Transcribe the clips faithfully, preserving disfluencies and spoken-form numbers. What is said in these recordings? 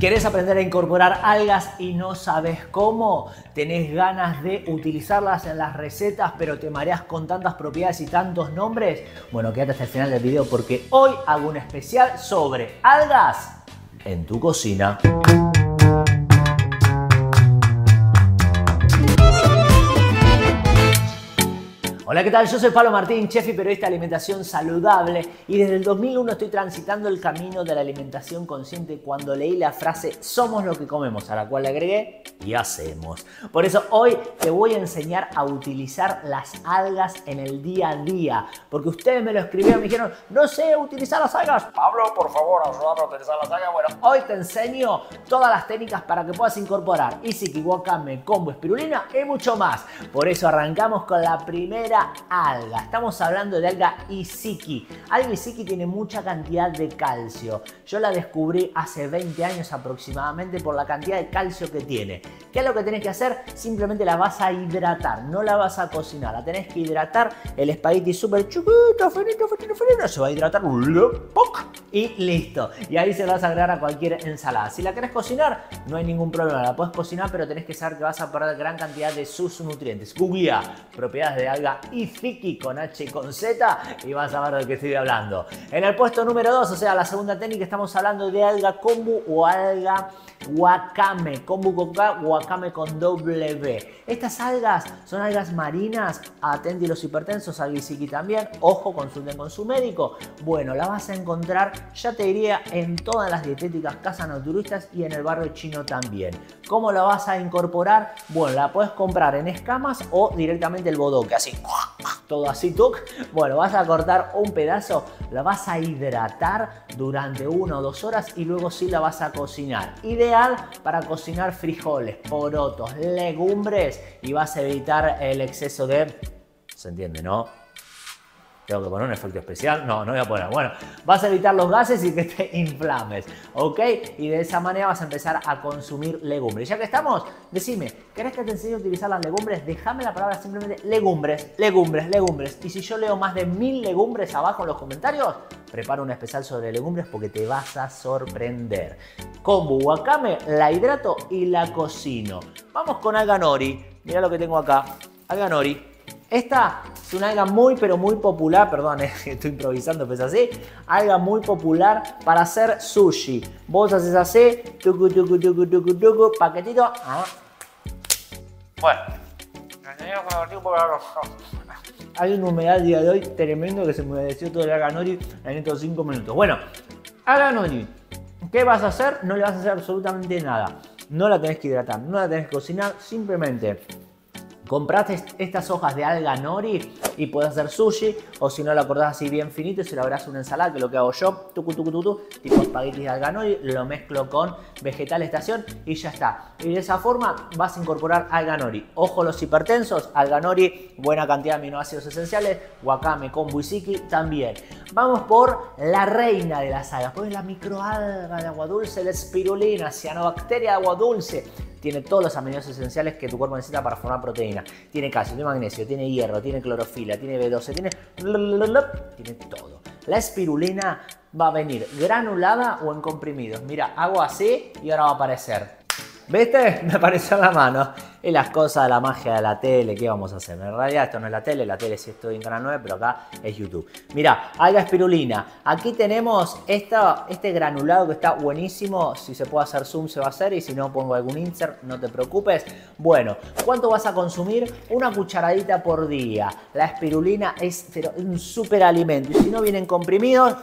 ¿Querés aprender a incorporar algas y no sabes cómo? ¿Tenés ganas de utilizarlas en las recetas pero te mareás con tantas propiedades y tantos nombres? Bueno, quédate hasta el final del video porque hoy hago un especial sobre algas en tu cocina. Hola, ¿qué tal? Yo soy Pablo Martín Chef y periodista de alimentación saludable, y desde el dos mil uno estoy transitando el camino de la alimentación consciente cuando leí la frase "somos lo que comemos", a la cual le agregué "y hacemos". Por eso hoy te voy a enseñar a utilizar las algas en el día a día, porque ustedes me lo escribieron y me dijeron "no sé utilizar las algas, Pablo, por favor, ayúdame a utilizar las algas". Bueno, hoy te enseño todas las técnicas para que puedas incorporar hijiki, wakame, kombu, espirulina y mucho más. Por eso arrancamos con la primera alga. Estamos hablando de alga hijiki. Alga hijiki tiene mucha cantidad de calcio. Yo la descubrí hace veinte años aproximadamente por la cantidad de calcio que tiene. ¿Qué es lo que tenés que hacer? Simplemente la vas a hidratar, no la vas a cocinar, la tenés que hidratar. El espagueti súper chiquito, finito, finito, finito, se va a hidratar y listo. Y ahí se lo vas a agregar a cualquier ensalada. Si la querés cocinar, no hay ningún problema, la podés cocinar, pero tenés que saber que vas a perder gran cantidad de sus nutrientes. Googlea propiedades de alga hijiki con H y con Z y vas a ver de qué estoy hablando. En el puesto número dos, o sea, la segunda técnica, estamos hablando de alga kombu o alga wakame. Kombu con K, wakame con W. Estas algas son algas marinas. Atenti los hipertensos, alga hijiki también. Ojo, consulten con su médico. Bueno, la vas a encontrar, ya te diría, en todas las dietéticas, casas naturistas y en el barrio chino también. ¿Cómo la vas a incorporar? Bueno, la puedes comprar en escamas o directamente el bodoque, así. Todo así, tuc. Bueno, vas a cortar un pedazo, la vas a hidratar durante una o dos horas y luego sí la vas a cocinar. Ideal para cocinar frijoles, porotos, legumbres, y vas a evitar el exceso de... ¿Se entiende, no? Tengo que poner un efecto especial. No, no voy a poner. Bueno, vas a evitar los gases y que te inflames, ¿ok? Y de esa manera vas a empezar a consumir legumbres. Ya que estamos, decime, ¿querés que te enseñe a utilizar las legumbres? Déjame la palabra simplemente legumbres, legumbres, legumbres. Y si yo leo más de mil legumbres abajo en los comentarios, preparo un especial sobre legumbres porque te vas a sorprender. Kombu, wakame, la hidrato y la cocino. Vamos con alga nori. Mirá lo que tengo acá. Alga nori. Esta es una alga muy, pero muy popular, perdón, estoy improvisando, pues así, alga muy popular para hacer sushi. Vos haces así, tucu, tucu, tucu, tucu, tucu, paquetito. Ah. Bueno, hay una humedad el día de hoy tremendo que se me humedeció todo el alga nori en estos cinco minutos. Bueno, alga nori, ¿qué vas a hacer? No le vas a hacer absolutamente nada. No la tenés que hidratar, no la tenés que cocinar, simplemente... Compraste estas hojas de alga nori y podés hacer sushi, o si no la cortás así bien finito y se la habrás una ensalada, que es lo que hago yo, tucu, tucu, tucu, tipo espaguetis de alga nori, lo mezclo con vegetal estación y ya está. Y de esa forma vas a incorporar alga nori. Ojo los hipertensos, alga nori, buena cantidad de aminoácidos esenciales, wakame, kombu, hijiki también. Vamos por la reina de las algas, pues la microalga de agua dulce, la espirulina, cianobacteria de agua dulce. Tiene todos los aminoácidos esenciales que tu cuerpo necesita para formar proteína. Tiene calcio, tiene magnesio, tiene hierro, tiene clorofila, tiene B doce, tiene... Tiene todo. La espirulina va a venir granulada o en comprimidos. Mira, hago así y ahora va a aparecer. ¿Viste? Me apareció en la mano. Y las cosas de la magia de la tele, ¿qué vamos a hacer? En realidad esto no es la tele, la tele sí estoy en Canal nueve, pero acá es YouTube. Mirá, alga espirulina. Aquí tenemos esta, este granulado que está buenísimo. Si se puede hacer zoom se va a hacer, y si no pongo algún insert, no te preocupes. Bueno, ¿cuánto vas a consumir? Una cucharadita por día. La espirulina es un superalimento. Y si no vienen comprimidos...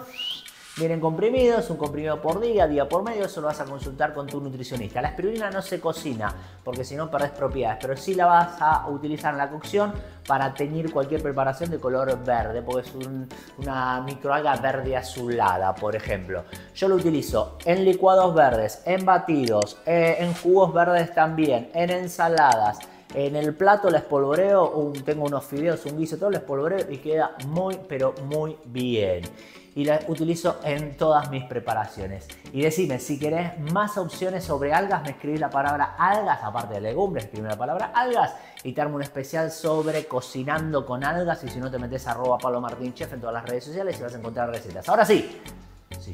Vienen comprimidos, un comprimido por día, día por medio, eso lo vas a consultar con tu nutricionista. La espirulina no se cocina porque si no perdés propiedades, pero sí la vas a utilizar en la cocción para teñir cualquier preparación de color verde, porque es un, una microalga verde azulada, por ejemplo. Yo lo utilizo en licuados verdes, en batidos, eh, en jugos verdes también, en ensaladas. En el plato la espolvoreo, un, tengo unos fideos, un guiso, todo lo espolvoreo y queda muy, pero muy bien. Y la utilizo en todas mis preparaciones. Y decime, si querés más opciones sobre algas, me escribís la palabra algas, aparte de legumbres, escribí la palabra algas y te armo un especial sobre cocinando con algas. Y si no, te metes arroba Pablo Martín Chef en todas las redes sociales y vas a encontrar recetas. Ahora sí.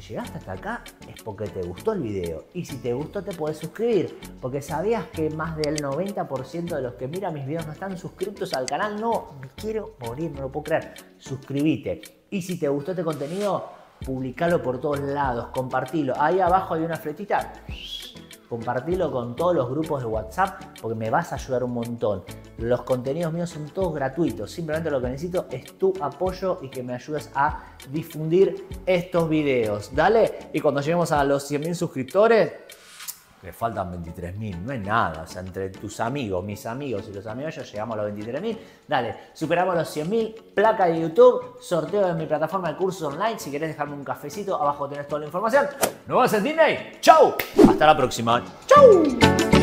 si llegaste hasta acá es porque te gustó el video, y si te gustó te podés suscribir, porque sabías que más del noventa por ciento de los que miran mis videos no están suscritos al canal. No, me quiero morir, no lo puedo creer. Suscríbete, y si te gustó este contenido, publicalo por todos lados, compartilo. Ahí abajo hay una flechita, compartilo con todos los grupos de WhatsApp porque me vas a ayudar un montón. Los contenidos míos son todos gratuitos, simplemente lo que necesito es tu apoyo y que me ayudes a difundir estos videos. Dale, y cuando lleguemos a los cien mil suscriptores, le faltan veintitrés mil, no es nada. O sea, entre tus amigos, mis amigos y los amigos, ya llegamos a los veintitrés mil. Dale, superamos los cien mil, placa de YouTube, sorteo de mi plataforma de cursos online. Si querés dejarme un cafecito, abajo tenés toda la información. Nos vemos en Disney. Chau, hasta la próxima. Chau.